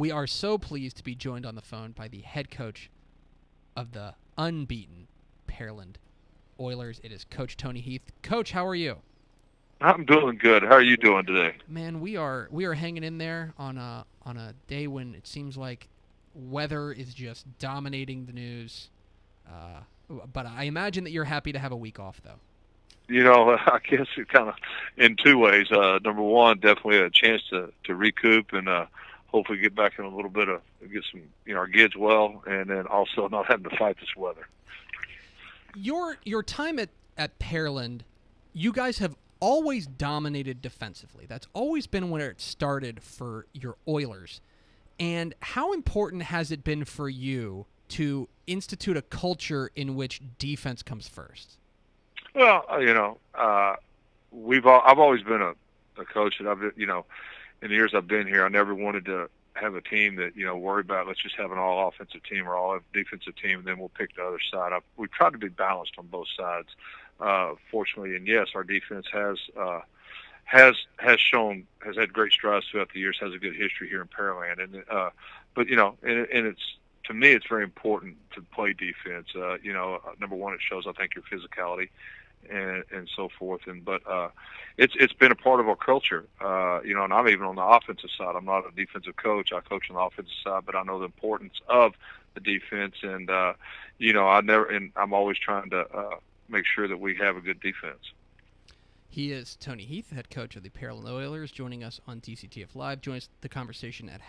We are so pleased to be joined on the phone by the head coach of the unbeaten Pearland Oilers. It is Coach Tony Heath. Coach, how are you? I'm doing good. How are you doing today? Man, we are hanging in there on a day when it seems like weather is just dominating the news. But I imagine that you're happy to have a week off, though. You know, I guess it kind of in two ways. Number one, definitely a chance to recoup and hopefully get back in a little bit of get some, you know, our kids well, and then also not having to fight this weather. Your time at Pearland, you guys have always dominated defensively. That's always been where it started for your Oilers. And how important has it been for you to institute a culture in which defense comes first? Well, you know, I've always been a coach, and I've been, you know, in the years I've been here, I never wanted to have a team that, you know, worry about let's just have an all offensive team or all defensive team, and then we'll pick the other side up. We've tried to be balanced on both sides, fortunately, and yes, our defense has had great strides throughout the years, has a good history here in Pearland, and but you know, and it's. To me, it's very important to play defense. You know, number one, it shows, I think, your physicality and so forth. And but it's been a part of our culture. You know, and I'm even on the offensive side. I'm not a defensive coach. I coach on the offensive side, but I know the importance of the defense. And you know, I'm always trying to make sure that we have a good defense. He is Tony Heath, head coach of the Pearland Oilers, joining us on DCTF Live. Join us the conversation at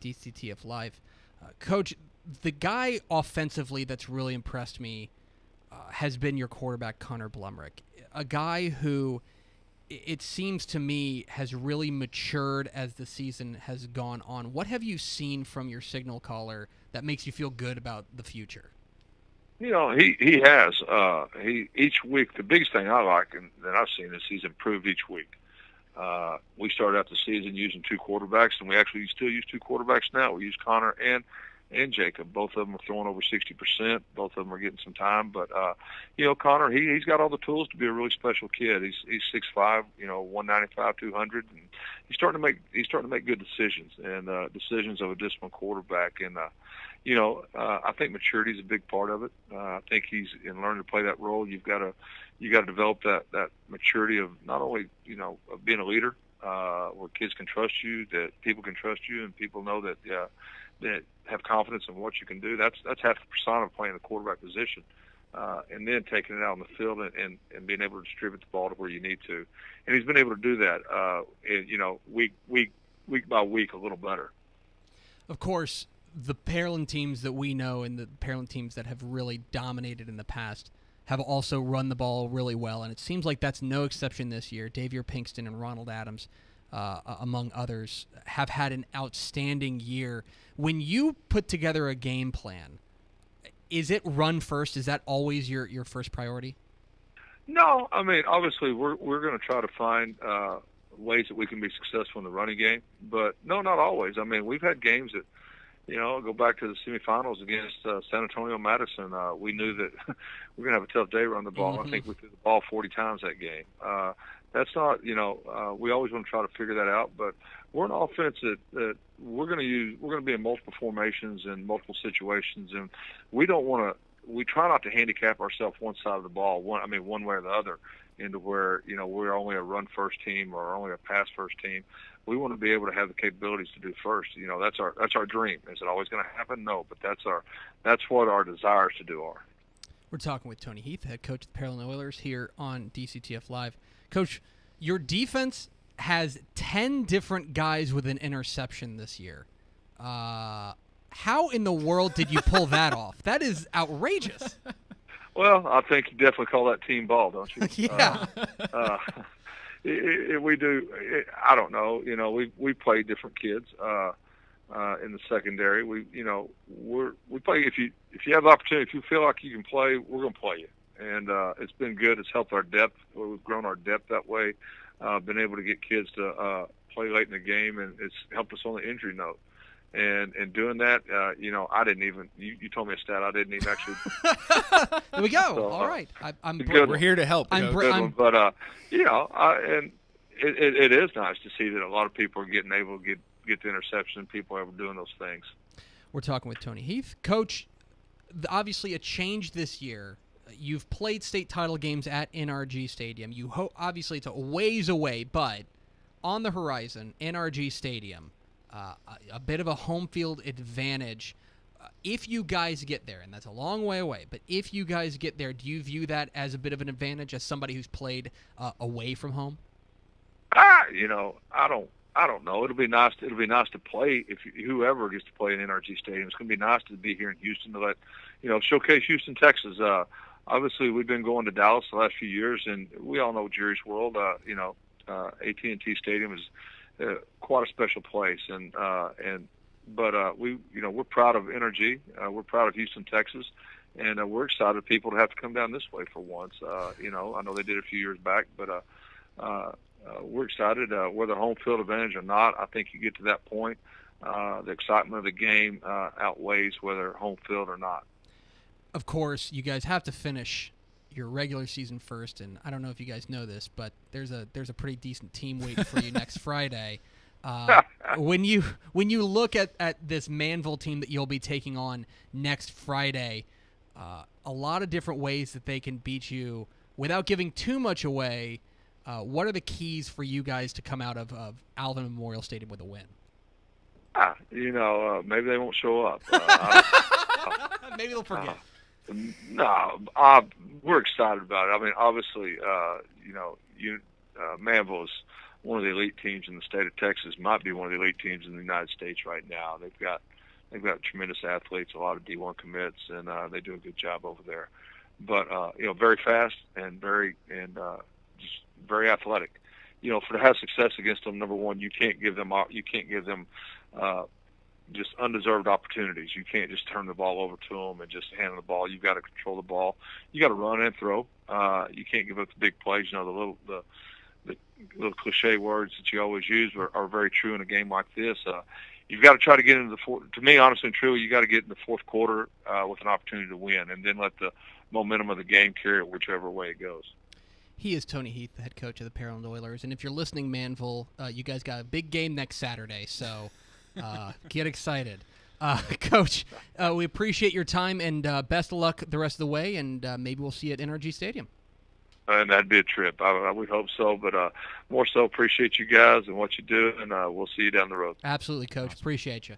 #DCTF Live. Coach, the guy offensively that's really impressed me has been your quarterback, Connor Blumrick, a guy who, it seems to me, has really matured as the season has gone on. What have you seen from your signal caller that makes you feel good about the future? You know, he has. Each week, the biggest thing I like and that I've seen is he's improved each week. We started out the season using two quarterbacks, and we actually still use two quarterbacks now. We use Connor and Jacob. Both of them are throwing over 60%. Both of them are getting some time. But, you know, Connor, he's got all the tools to be a really special kid. He's 6'5", you know, 195, 200. And he's starting to make good decisions, and decisions of a disciplined quarterback. And, you know, I think maturity is a big part of it. I think learning to play that role, you got to develop that maturity of not only, you know, of being a leader, where kids can trust you, that people can trust you, and people know that that have confidence in what you can do. That's half the persona of playing the quarterback position, and then taking it out on the field and being able to distribute the ball to where you need to. And he's been able to do that, and you know, week by week, a little better. Of course, the Pearland teams that we know and the Pearland teams that have really dominated in the past have also run the ball really well, and it seems like that's no exception this year. Davier Pinkston and Ronald Adams, among others, have had an outstanding year. When you put together a game plan, is it run first? Is that always your first priority? No, I mean, obviously we're going to try to find ways that we can be successful in the running game, but no, not always. I mean, we've had games that, you know, go back to the semifinals against San Antonio Madison. We knew that we're going to have a tough day running the ball. Mm-hmm. I think we threw the ball 40 times that game. That's not, you know, we always want to try to figure that out. But we're an offense that we're going to be in multiple formations and multiple situations, and we don't want to. We try not to handicap ourselves one side of the ball. One way or the other, into where, you know, we're only a run-first team or only a pass-first team. We want to be able to have the capabilities to do first. You know, that's our dream. Is it always going to happen? No, but that's what our desires to do are. We're talking with Tony Heath, head coach of the Pearland Oilers, here on DCTF Live. Coach, your defense has 10 different guys with an interception this year. How in the world did you pull that off? That is outrageous. Well, I think you definitely call that team ball, don't you? Yeah. We do. I don't know. You know, we play different kids in the secondary. We play. If you have the opportunity, if you feel like you can play, we're going to play you. And it's been good. It's helped our depth. We've grown our depth that way. Been able to get kids to play late in the game, and it's helped us on the injury note. And doing that, you know, I didn't even. You told me a stat. I didn't even actually. There we go. So, all right, I'm good. We're here to help. But you know, and it is nice to see that a lot of people are getting able to get get the interception, people are doing those things. We're talking with Tony Heath. Coach, obviously a change this year. You've played state title games at NRG Stadium. You obviously it's a ways away, but on the horizon, NRG Stadium, a bit of a home field advantage. If you guys get there, and that's a long way away, but if you guys get there, do you view that as a bit of an advantage as somebody who's played away from home? You know, I don't know. It'll be nice. It'll be nice to play if whoever gets to play in NRG Stadium. It's going to be nice to be here in Houston to let, you know, showcase Houston, Texas. Obviously, we've been going to Dallas the last few years, and we all know Jerry's World. You know, AT&T Stadium is quite a special place, but we, you know, we're proud of NRG. We're proud of Houston, Texas, and we're excited people to have to come down this way for once. You know, I know they did a few years back, but we're excited. Whether home field advantage or not, I think you get to that point, the excitement of the game outweighs whether home field or not. Of course, you guys have to finish your regular season first, and I don't know if you guys know this, but there's a pretty decent team waiting for you next Friday. When you look at this Manvel team that you'll be taking on next Friday, a lot of different ways that they can beat you without giving too much away. What are the keys for you guys to come out of Alvin Memorial Stadium with a win? You know, maybe they won't show up. Maybe they'll forget. No, we're excited about it. I mean, obviously, you know, Manvel's one of the elite teams in the state of Texas, might be one of the elite teams in the United States right now. They've got tremendous athletes, a lot of D1 commits, and they do a good job over there. But you know, very fast and just very athletic. You know, for to have success against them, number one, you can't give them just undeserved opportunities. You can't just turn the ball over to them and just hand them the ball. You've got to control the ball. You got to run and throw. You can't give up the big plays. You know, the little cliche words that you always use are very true in a game like this. You've got to try to get into the fourth. To me, honestly and truly, you got to get in the fourth quarter with an opportunity to win, and then let the momentum of the game carry it whichever way it goes. He is Tony Heath, the head coach of the Pearland Oilers, and if you're listening, Manvel, you guys got a big game next Saturday, so get excited. Coach, we appreciate your time, and best of luck the rest of the way, and maybe we'll see you at NRG Stadium. And that'd be a trip. I would hope so, but more so appreciate you guys and what you do, and we'll see you down the road. Absolutely, Coach. Awesome. Appreciate you.